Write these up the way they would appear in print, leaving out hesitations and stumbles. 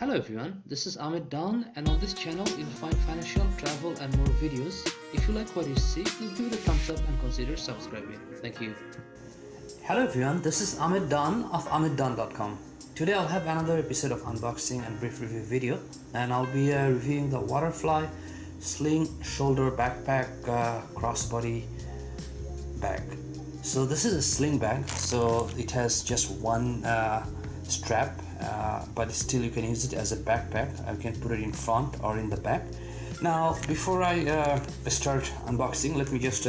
Hello everyone, this is Ahmed Dawn, and on this channel you'll find financial, travel and more videos. If you like what you see, please give it a thumbs up and consider subscribing. Thank you. Hello everyone, this is Ahmed Dawn of AhmedDawn.com. Today I'll have another episode of unboxing and brief review video, and I'll be reviewing the Waterfly Sling Shoulder Backpack crossbody bag. So this is a sling bag, so it has just one strap, but still you can use it as a backpack. I can put it in front or in the back. Now, before I start unboxing, let me just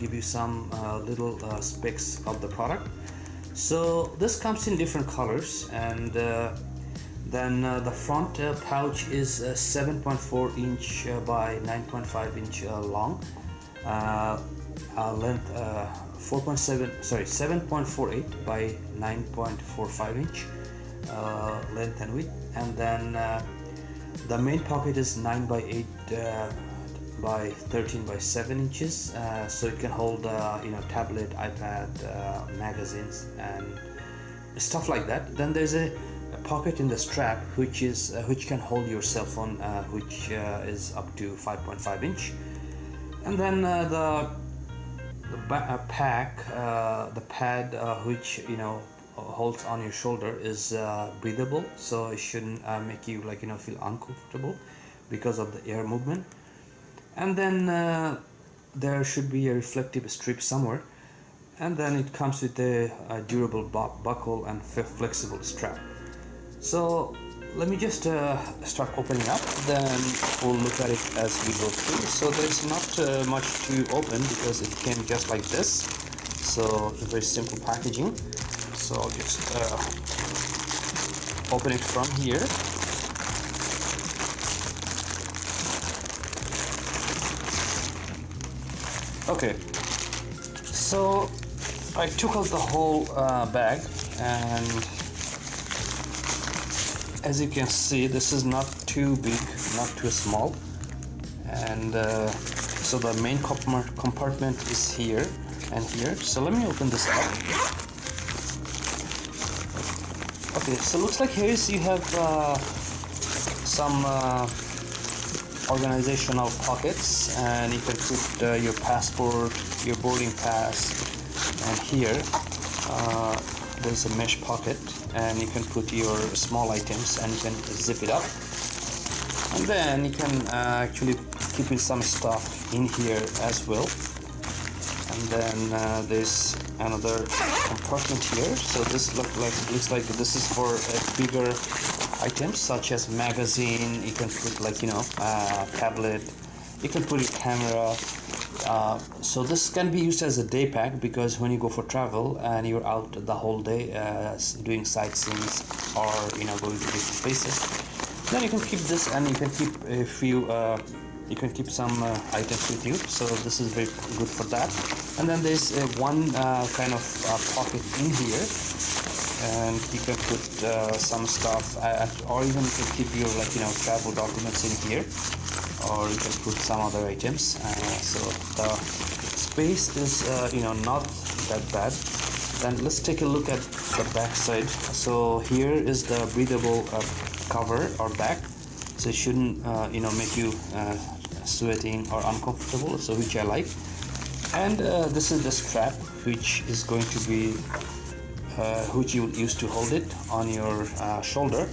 give you some little specs of the product. So this comes in different colors, and then the front pouch is 7.4 inch by 9.5 inch long, length 7.48 by 9.45 inch length and width, and then the main pocket is 9 by 8 by 13 by 7 inches, so it can hold tablet, iPad, magazines and stuff like that. Then there's a pocket in the strap which is which can hold your cell phone, which is up to 5.5 inch. And then the pad which holds on your shoulder is breathable, so it shouldn't make you feel uncomfortable because of the air movement. And then there should be a reflective strip somewhere, and then it comes with a durable buckle and flexible strap. So let me just start opening up, then we'll look at it as we go through. So there's not much to open because it came just like this, so very simple packaging. So I'll just open it from here. Okay, so I took out the whole bag, and as you can see, this is not too big, not too small, and so the main compartment is here and here. So let me open this up. Okay, so looks like here you have some organizational pockets, and you can put your passport, your boarding pass, and here there's a mesh pocket, and you can put your small items and you can zip it up, and then you can actually keep in some stuff in here as well. And then there's another compartment here, so this looks like this is for bigger items such as magazine. You can put tablet, you can put your camera, so this can be used as a day pack, because when you go for travel and you're out the whole day doing sightseeing or going to different places, then you can keep this, and you can keep a few you can keep some items with you, so this is very good for that. And then there's one kind of pocket in here, and you can put some stuff, or even you can keep your travel documents in here, or you can put some other items. So the space is not that bad. Then let's take a look at the back side. So here is the breathable cover or back, so it shouldn't make you sweating or uncomfortable, so which I like. And this is the strap which is going to be which you would use to hold it on your shoulder.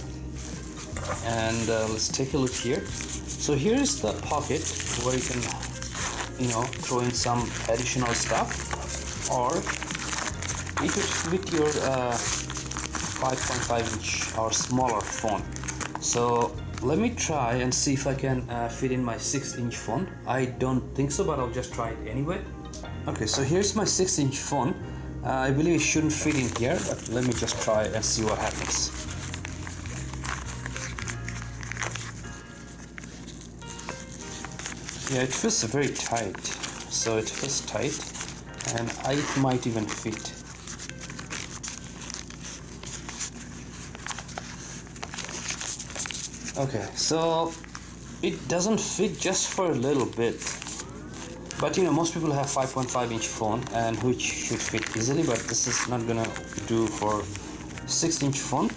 And let's take a look here. So here is the pocket where you can throw in some additional stuff, or you could fit your 5.5 inch or smaller phone. So let me try and see if I can fit in my 6-inch phone. I don't think so, but I'll just try it anyway. Okay, so here's my 6-inch phone. I believe it shouldn't fit in here, but let me just try and see what happens. Yeah, it fits very tight. So it fits tight, and it might even fit. Okay, so it doesn't fit just for a little bit, but most people have 5.5 inch phone, and which should fit easily, but this is not gonna do for 6-inch phone.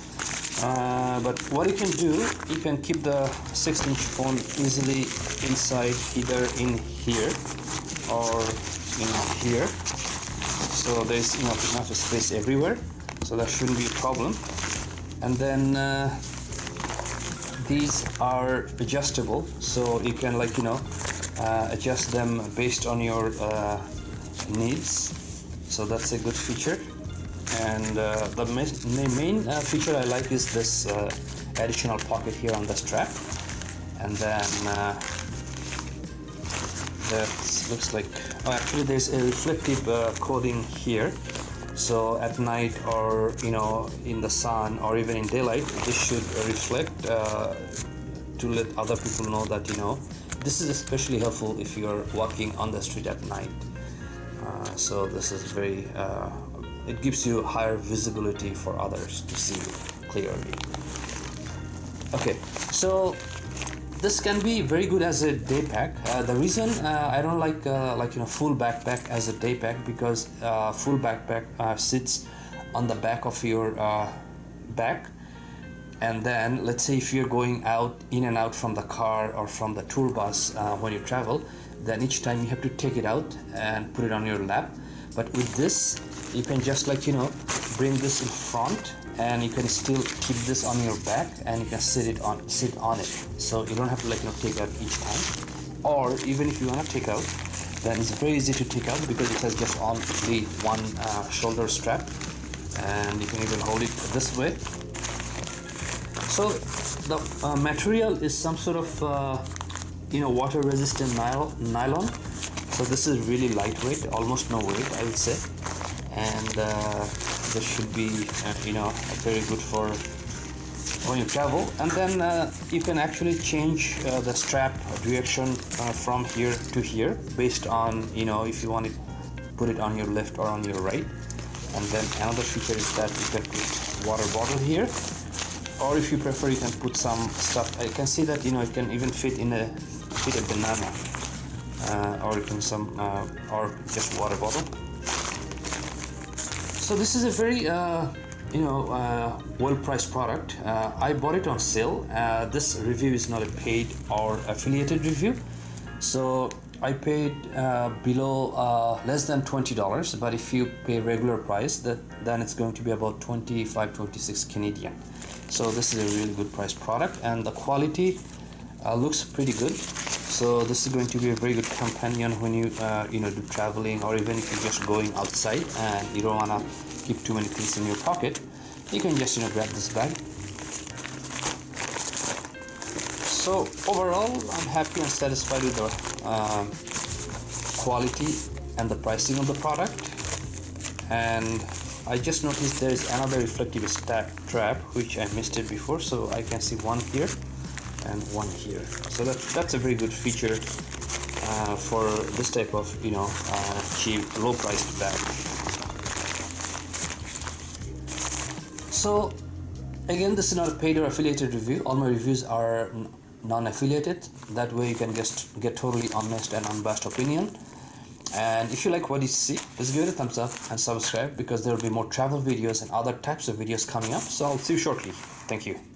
But what you can do, you can keep the 6-inch pond easily inside, either in here or in here, so there's enough space everywhere, so that shouldn't be a problem. And then these are adjustable, so you can adjust them based on your needs, so that's a good feature. And the main feature I like is this additional pocket here on the strap, and then that looks like, oh, actually there's a reflective coating here, so at night or in the sun or even in daylight, this should reflect to let other people know that this is especially helpful if you're walking on the street at night. So this is very it gives you higher visibility for others to see clearly. Okay, so this can be very good as a day pack. The reason I don't like full backpack as a day pack, because full backpack sits on the back of your back, and then let's say if you're going out in and out from the car or from the tour bus when you travel, then each time you have to take it out and put it on your lap. But with this, you can just bring this in front, and you can still keep this on your back, and you can sit on it. So you don't have to take out each time. Or even if you want to take out, then it's very easy to take out because it has just only one shoulder strap, and you can even hold it this way. So the material is some sort of water resistant nylon. So this is really lightweight, almost no weight, I would say, and this should be very good for when you travel. And then you can actually change the strap direction from here to here based on if you want to put it on your left or on your right. And then another feature is that you can put water bottle here, or if you prefer, you can put some stuff. I can see that it can even fit in a banana. Or you can or just water bottle. So this is a very well-priced product. I bought it on sale. This review is not a paid or affiliated review, so I paid below less than $20. But if you pay regular price, then it's going to be about 25-26 Canadian. So this is a really good priced product, and the quality looks pretty good. So this is going to be a very good companion when you do traveling, or even if you're just going outside and you don't want to keep too many things in your pocket, you can just grab this bag. So overall, I'm happy and satisfied with the quality and the pricing of the product. And I just noticed there is another reflective strap which I missed it before, so I can see one here and one here. So that's a very good feature for this type of cheap, low priced bag. So again, this is not a paid or affiliated review. All my reviews are non-affiliated. That way you can just get totally honest and unbiased opinion. And if you like what you see, just give it a thumbs up and subscribe, because there will be more travel videos and other types of videos coming up. So I'll see you shortly. Thank you.